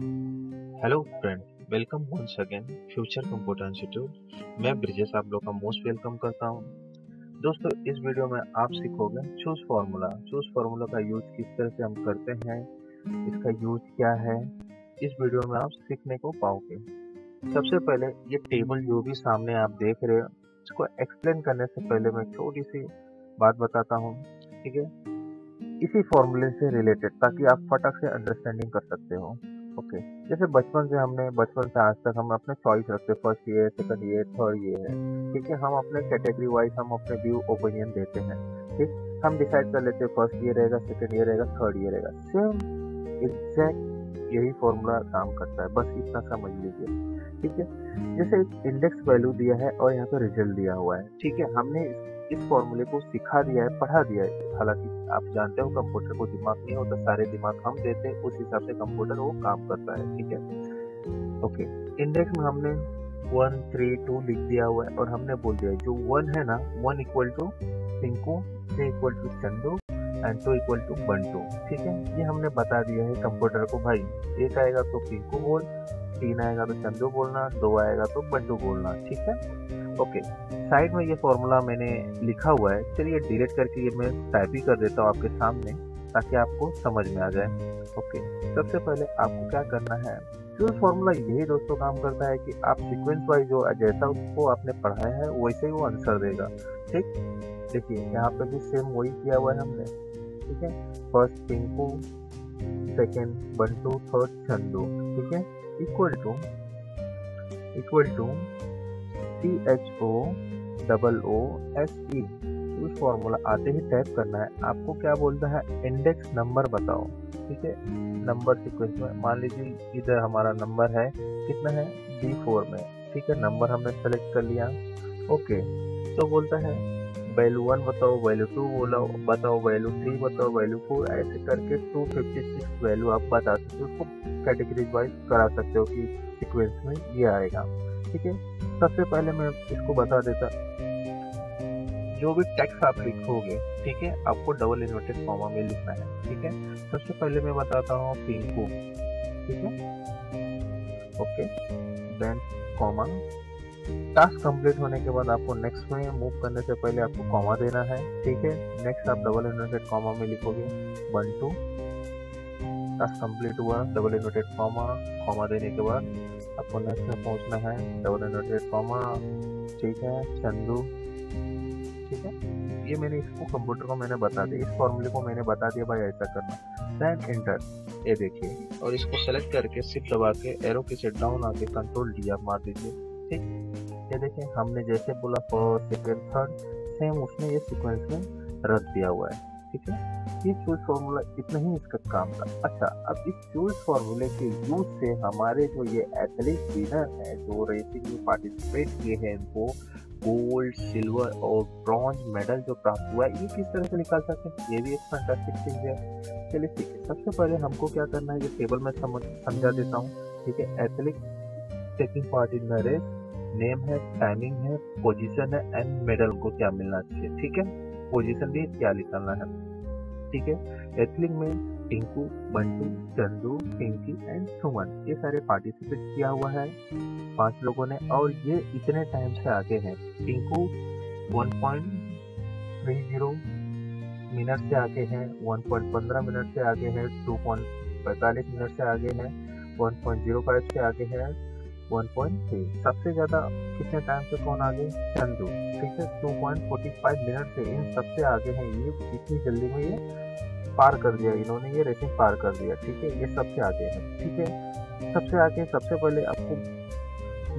Hello friend, welcome once again future computer institute. मैं ब्रिजेश आप लोग का मोस्ट वेलकम करता हूं। दोस्तों, इस वीडियो में आप सीखोगे चूज फार्मूला का यूज किस तरह से हम करते हैं, इसका यूज क्या है, इस वीडियो में आप सीखने को पाओगे। सबसे पहले ये टेबल जो भी सामने आप देख रहे हो, इसको एक्सप्लेन करने से पहले मैं छोटी सी बात बताता हूँ, ठीक है, इसी फॉर्मूले से रिलेटेड, ताकि आप फटाक से अंडरस्टैंडिंग कर सकते हो। ओके, जैसे बचपन से आज तक हम अपने चॉइस रखते हैं, फर्स्ट ये है, सेकंड ये है, थर्ड ये है, क्योंकि हम अपने कैटेगरी वाइज हम अपने व्यू ओपिनियन देते हैं, ठीक। हम डिसाइड कर लेते हैं फर्स्ट ये रहेगा, सेकंड ये रहेगा, थर्ड ये रहेगा। सेम एग्जैक्ट यही फॉर्मूला काम करता है, बस इतना समझ लीजिए, ठीक है। जैसे एक इंडेक्स वैल्यू दिया है और यहाँ पे रिजल्ट दिया हुआ है, ठीक है। हमने इस फॉर्मूले को सिखा दिया है, पढ़ा दिया है। हालांकि आप जानते हो कंप्यूटर को दिमाग नहीं होता, सारे दिमाग हम देते हैं, उस हिसाब से कंप्यूटर वो काम करता है, ठीक है। ओके, इंडेक्स में हमने 1, 3, 2 लिख दिया हुआ है और हमने बोल दिया है जो 1 है ना, 1 equal to Sinku, 3 equal to Chandu and 2 equal to Bantu, ठीक है। ये हमने बता दिया है कंप्यूटर को, भाई 1 आएगा तो पिंकू बोल, 3 आएगा तो चंदू बोलना, 2 आएगा तो बंटू बोलना, ठीक है। ओके, साइड में ये फॉर्मूला मैंने लिखा हुआ है, चलिए डिलीट करके ये मैं टाइप ही कर देता हूँ आपके सामने, ताकि आपको समझ में आ जाए। ओके, सबसे पहले आपको क्या करना है, चूज फॉर्मूला यही दोस्तों काम करता है कि आप सीक्वेंस वाइज जो जैसा उसको आपने पढ़ाया है वैसे ही वो आंसर देगा, ठीक। देखिए यहाँ पे भी सेम वही किया हुआ है हमने, ठीक है। First Pinku, second Bantu, third Chandu, ठीक है, इक्वल टू CHOOOSE। उस फॉर्मूला आते ही टाइप करना है, आपको क्या बोलता है, इंडेक्स नंबर बताओ, ठीक है। नंबर सीक्वेंस में मान लीजिए इधर हमारा नंबर है, कितना है, D4 में, ठीक है। नंबर हमने सेलेक्ट कर लिया। ओके, तो बोलता है वैल्यू 1 बताओ, वैल्यू 2 बताओ, वैल्यू 3 बताओ, वैल्यू 4, ऐसे करके 256 वैल्यू आप बता सकते हो, उसको कैटेगरी वाइज करा सकते हो कि सीक्वेंस में ये आएगा, ठीक है। सबसे पहले मैं इसको बता देता, जो भी टेक्स्ट आप लिखोगे, ठीक है, आपको डबल इन्वर्टेड कॉमा में लिखना है, ठीक है। सबसे पहले मैं बताता हूँ पिंकू, ठीक है। Okay, then comma, task complete होने के बाद आपको नेक्स्ट में मूव करने से पहले आपको कॉमा देना है, ठीक है। नेक्स्ट आप डबल इन्वर्टेड कॉमा में लिखोगे बंटू, टास्क कंप्लीट हुआ, डबल इन्वर्टेड कॉमा, कॉमा देने के बाद आपको नेक्स्ट में पहुंचना है, डबल इन्वर्टेड कॉमा, ठीक है, चंदू, ठीक है। ये मैंने इसको कंप्यूटर को मैंने बता दिया, इस फॉर्मूले को मैंने बता दिया, भाई ऐसा करना, देन इंटर, ये देखिए, और इसको सेलेक्ट करके शिफ्ट दबा के एरो के से डाउन आके कंट्रोल डी आप मार दीजिए, ठीक। ये देखिए हमने जैसे बोला फर्स्ट, सेकेंड, थर्ड, सेम उसने ये सिक्वेंस में रख दिया हुआ है, ठीक है। ये चूज फार्मूला इतना ही इसका काम था। अच्छा, अब इस चूज फार्मूले के यूज से हमारे जो ये एथलीट विनर है, जो रेसिंग में पार्टिसिपेट किए हैं, वो गोल्ड, सिल्वर और ब्रॉन्ज मेडल जो प्राप्त हुआ है, ये किस तरह से निकाल सकते हैं, ये भी एक फैंटास्टिक चीज है। चलिए ठीक है, सबसे पहले हमको क्या करना है, ये टेबल में समझा देता हूँ, ठीक है। Athlete taking part in the race, name है, टाइमिंग है, पोजिशन है एंड मेडल को क्या मिलना चाहिए, ठीक है, पोजीशन भी क्या निकालना है, ठीक है। एथलीट में टिंकू, बंटू, चंदू, पिंकी एंड सुमन, ये सारे पार्टिसिपेट किया हुआ है 5 लोगों ने, और ये इतने टाइम से आगे हैं। टिंकू 1.30 मिनट से आगे हैं, 1.15 मिनट से आगे हैं, 2.45 मिनट से आगे हैं, 1.05 से आगे हैं, 1.3। सबसे ज्यादा कितने टाइम से कौन आगे, चंदू, ठीक है, 2.45 मिनट से इन सबसे आगे हैं। ये इतनी जल्दी में ये पार कर दिया, इन्होंने ये रेसिंग पार कर दिया, ठीक है, ये सबसे आगे है, ठीक है, सबसे आगे। सबसे पहले आपको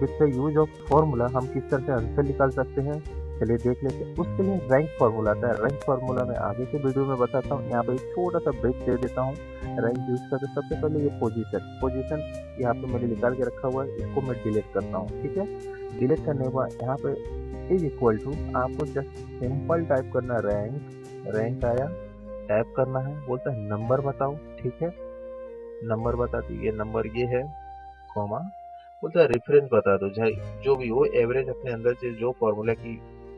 with the use of formula हम किस तरह से आंसर निकाल सकते हैं, चलिए देख लेते हैं। उसके लिए रैंक फार्मूला आता है, रैंक फार्मूला मैं आगे के वीडियो में बताता हूँ, यहाँ पे एक छोटा सा ब्रेक दे देता हूँ। रैंक यूज करके सबसे पहले ये पोजीशन यहाँ पे मैंने निकाल के रखा हुआ है, इसको मैं डिलीट करता हूँ, ठीक है। डिलीट करने के बाद यहाँ पे इज इक्वल टू, आपको जस्ट सिंपल टाइप करना, रैंक आया, टाइप करना है, बोलता है नंबर बताओ, ठीक है, नंबर बताती, ये नंबर ये है, कॉमा, बोलता है रेफरेंस बता दो, जो भी हो एवरेज अपने अंदर से जो फॉर्मूला की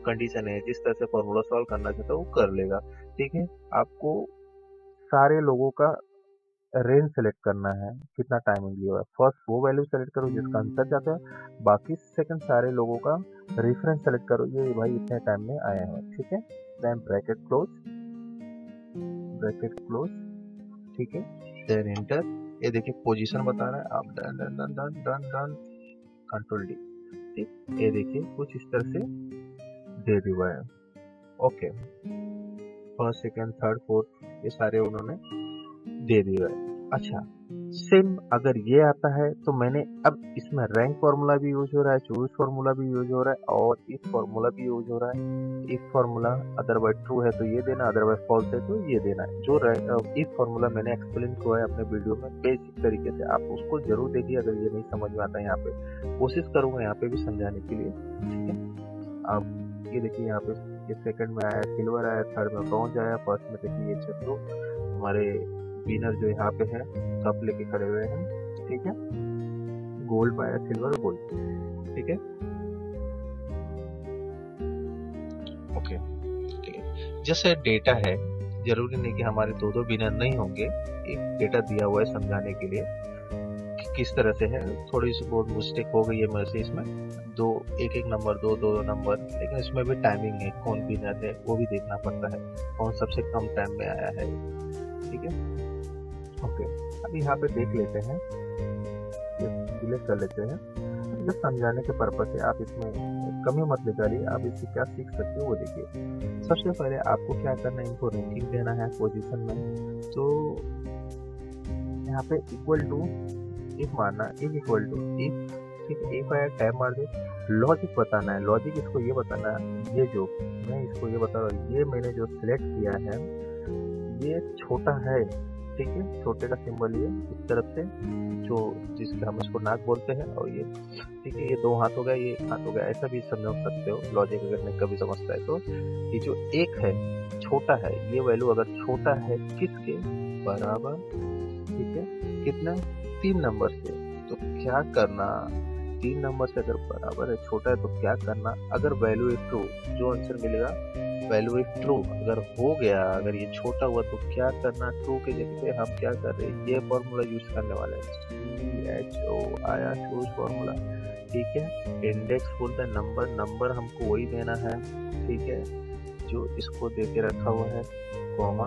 कंडीशन है, जिस तरह से फॉर्मूला सॉल्व करना चाहता है वो कर लेगा, ठीक है। आपको सारे लोगों का रेंज सेलेक्ट करना है कितना टाइम के लिए। फर्स्ट वो वैल्यू सेलेक्ट करो जिसका आंसर चाहते हो, बाकी सेकंड सारे लोगों का रेफरेंस सेलेक्ट करो, ये भाई इतने टाइम में आया है, ठीक है। देन ब्रैकेट क्लोज, ठीक है। देन एंटर, ये देखिए पोजीशन बता रहा है, आप done done done done done done control D, ठीक। ये देखिए कुछ इस तरह से दे दिया है, okay. First second third fourth ये सारे उन्होंने दे दिया है। अच्छा सेम अगर ये आता है तो मैंने अब इसमें रैंक फार्मूला भी यूज हो रहा है, चूज फार्मूला भी यूज हो रहा है, और इफ फार्मूला भी यूज हो रहा है। इफ फार्मूला अदरवाइज ट्रू है तो ये देना, अदरवाइज फॉल्स है तो ये देना है। जो इफ फार्मूला मैंने एक्सप्लेन किया है अपने वीडियो में बेसिक तरीके से, आप उसको जरूर देखिए अगर ये नहीं समझ में आता है। यहाँ पे कोशिश करूंगा यहाँ पे भी समझाने के लिए, ठीक है। अब ये देखिए यहाँ पे सेकंड में आया सिल्वर आया, थर्ड में ब्रॉन्ज आया, फर्स्ट में देखिए चलो हमारे विनर जो यहाँ पे है कप लेके खड़े हुए हैं, ठीक है। गोल्ड पाया सिल्वर गोल्ड, ठीक है, ओके, ठीक है। जैसे डेटा है, जरूरी नहीं कि हमारे दो विनर नहीं होंगे, एक डेटा दिया हुआ है समझाने के लिए कि किस तरह से है। थोड़ी सी बहुत मिस्टेक हो गई है मेरे से इसमें, दो एक नंबर दो नंबर, लेकिन इसमें भी टाइमिंग है, कौन विनर है वो भी देखना पड़ता है, कौन सबसे कम टाइम में आया है, ठीक है, ओके। अब यहाँ पे देख लेते हैं, सिलेक्ट कर लेते हैं, जब समझाने के पर्पज से आप इसमें कमी मत निकालिए, आप इससे क्या सीख सकते हो वो देखिए। सबसे पहले आपको क्या करना है, इनको रैंकिंग देना है पोजीशन में, तो यहाँ पे इक्वल टू इफ मारना, इफ इक्वल टू इफ, ठीक है। इफ आया टाइम मार दे, लॉजिक बताना है, लॉजिक इसको ये बताना है, ये जो मैं इसको ये बता रहा हूँ, ये मैंने जो सिलेक्ट किया है ये छोटा है, ठीक है। छोटे का सिंबल ये इस तरफ से जो जिसके हम इसको नाक बोलते हैं, और ये ठीक है, ये दो हाथ हो गया, ये एक हाथ हो गया, ऐसा भी समझ सकते हो लॉजिक अगर नहीं कभी समझता है तो। ये जो एक है छोटा है, ये वैल्यू अगर छोटा है किसके बराबर, ठीक है, कितना 3 नंबर से, तो क्या करना 3 नंबर से अगर बराबर है छोटा है तो क्या करना, अगर वैल्यू इज ट्रू जो आंसर मिलेगा वैल्यू इज ट्रू अगर हो गया, अगर ये छोटा हुआ तो क्या करना, ट्रू के जगह पे हम क्या कर रहे हैं ये फॉर्मूला यूज करने वाले हैं, CHO आया चूज फॉर्मूला, ठीक है। इंडेक्स बोलते हैं नंबर, नंबर हमको वही देना है, ठीक है, जो इसको दे के रखा हुआ है, कॉमा,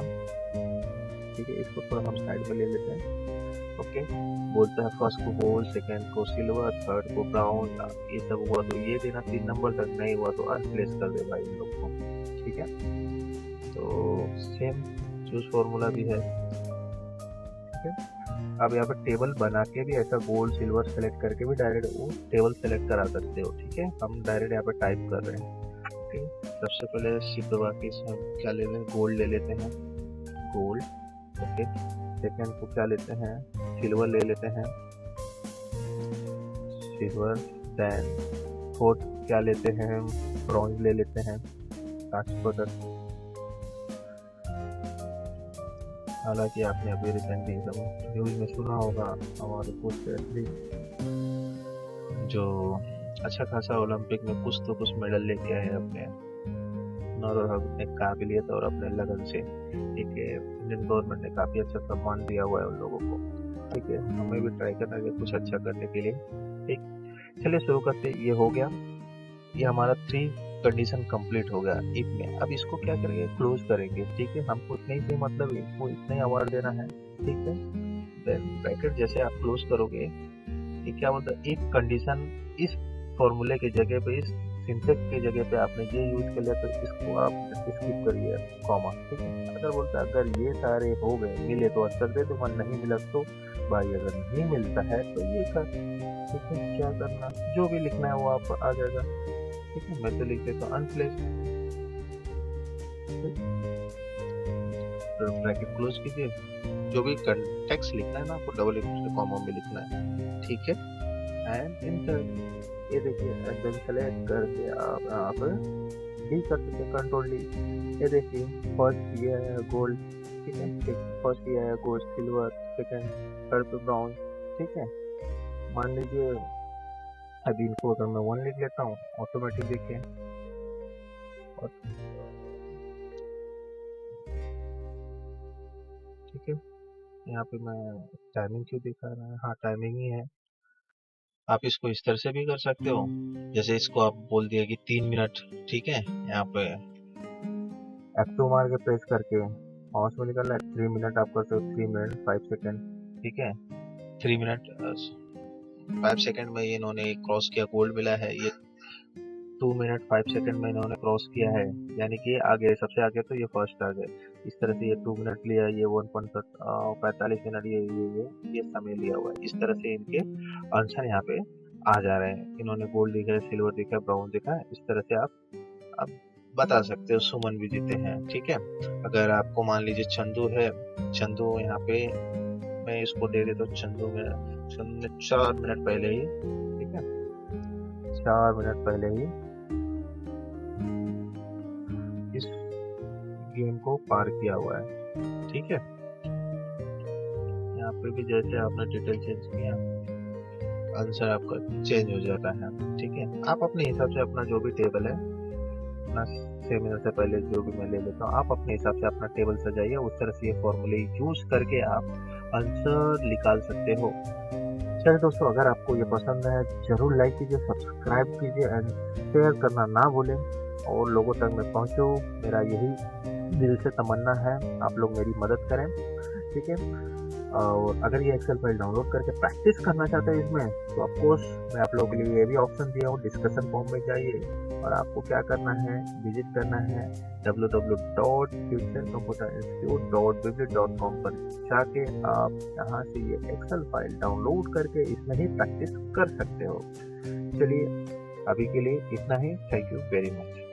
ठीक है। इसको थोड़ा हम साइड में ले लेते हैं, ओके। बोलता है फर्स्ट को गोल्ड, सेकंड को सिल्वर, थर्ड को ब्राउन, ये सब हुआ तो ये देना, 3 नंबर तक नहीं हुआ तो अनप्लेस कर दे भाई इन लोग को, ठीक है। तो सेम चूज फॉर्मूला भी है, ठीक है। अब यहाँ पर टेबल बना के भी ऐसा गोल्ड सिल्वर सेलेक्ट करके भी डायरेक्ट वो टेबल सेलेक्ट करा सकते हो, ठीक है। हम डायरेक्ट यहाँ पर टाइप कर रहे हैं, ओके। सबसे पहले शिफ्ट दबा के हम क्या ले लें, गोल्ड ले लेते हैं, गोल्ड, ओके। सेकेंड को क्या लेते हैं, सिल्वर ले लेते हैं, सिल्वर। देन फोर्थ क्या लेते हैं, ब्रॉन्ज ले लेते हैं, कांच प्रोडक्ट, हालांकि आपने अभी रिसेंटली न्यूज में सुना होगा हमारे कुछ एथलीट जो अच्छा खासा ओलंपिक में कुछ तो कुछ मेडल लेके आए अपने अपने काबिलियत और अपने लगन से, ठीक है। इंडियन गवर्नमेंट ने काफी अच्छा सम्मान दिया हुआ है उन लोगों को, ठीक है। हमें भी ट्राई करना है कुछ अच्छा करने के लिए, ठीक। चलिए शुरू करते, ये हो गया, ये हमारा 3 कंडीशन कंप्लीट हो गया इफ में। अब इसको क्या करेंगे, क्लोज करेंगे, ठीक है। हमको इतने ही मतलब इसको इतने अवार्ड देना है, ठीक है। देन ब्रैकेट जैसे आप क्लोज करोगे, ठीक, क्या बोलता है, इफ कंडीशन इस फॉर्मूले की जगह पे इस सिंटेक्स की जगह पे आपने ये यूज कर लिया तो इसको आप स्किप करिए, कॉमा, ठीक है। अगर बोलता है अगर ये सारे हो गए मिले तो आंसर दे दो, मन नहीं मिला तो भाई अगर नहीं मिलता है तो ये कर, ठीक है। क्या करना, जो भी लिखना है वो आप आ जाएगा, ठीक है। मैं तो लिख देता हूँ अनप्लेस, तो ब्रैकेट क्लोज कीजिए, जो भी टेक्स्ट लिखना है ना आपको डबल इक्वल कॉमा में लिखना है, ठीक है। एंड इंटर, ये देखिए एकदम सेलेक्ट करके आप यहाँ पर डी कर सकते हैं, कंट्रोल डी। ये देखिए फर्स्ट ये है गोल्ड, ठीक है, फर्स्ट ये है gold silver, second third brown, ठीक है। मान लीजिए अभी इनको अगर मैं 1 लिख लेता हूँ, ऑटोमेटिक देखिए ठीक है, यहाँ पे मैं टाइमिंग क्यों दिखा रहा है, हाँ टाइमिंग ही है। आप इसको इस तरह से भी कर सकते हो, जैसे इसको आप बोल दिया कि 3 मिनट, ठीक है। यहाँ पे F2 मार के प्रेस करके हाउस में निकल रहा है 3 मिनट, आप कर सकते हो 3 मिनट 5 सेकेंड, ठीक है। 3 मिनट 5 सेकेंड में इन्होंने क्रॉस किया, गोल्ड मिला है। ये 2 मिनट 5 सेकेंड में इन्होंने क्रॉस किया है, यानी कि आगे सबसे आगे तो ये फर्स्ट आ गए। इस तरह से ये 2 मिनट लिया, ये 1.45 मिनट, ये समय लिया हुआ है। इस तरह से इनके आंसर यहाँ पे आ जा रहे हैं। इन्होंने गोल्ड दिखा है, सिल्वर दिखा है, ब्राउन दिखा है। इस तरह से आप बता सकते हो। सुमन भी जीते हैं, ठीक है। अगर आपको मान लीजिए चंदू है, चंदू यहाँ पे मैं इसको दे देता हूँ। चंदू ने 4 मिनट पहले ही, ठीक है, 4 मिनट पहले ही गेम को पार किया हुआ है, ठीक है। यहाँ पे भी जैसे आपने डिटेल चेंज किया, आंसर आपका चेंज हो जाता है, ठीक है। आप अपने हिसाब से अपना जो भी टेबल है, अपना 6 मिनट से पहले जो भी मैं ले लेता हूँ, आप अपने हिसाब से अपना टेबल सजाइए। उस तरह से ये फॉर्मूले यूज करके आप आंसर निकाल सकते हो। चलिए दोस्तों, अगर आपको ये पसंद है जरूर लाइक कीजिए, सब्सक्राइब कीजिए एंड शेयर करना ना भूलें, और लोगों तक मैं पहुँचूँ, मेरा यही दिल से तमन्ना है। आप लोग मेरी मदद करें, ठीक है। और अगर ये एक्सेल फाइल डाउनलोड करके प्रैक्टिस करना चाहते हैं इसमें, तो ऑफकोर्स मैं आप लोगों के लिए ये भी ऑप्शन दिया हूँ। डिस्कशन फॉर्म में जाइए और आपको क्या करना है, विजिट करना है www.futurecomputer.com पर जाके आप यहाँ से ये एक्सेल फाइल डाउनलोड करके इसमें ही प्रैक्टिस कर सकते हो। चलिए अभी के लिए इतना ही, थैंक यू वेरी मच।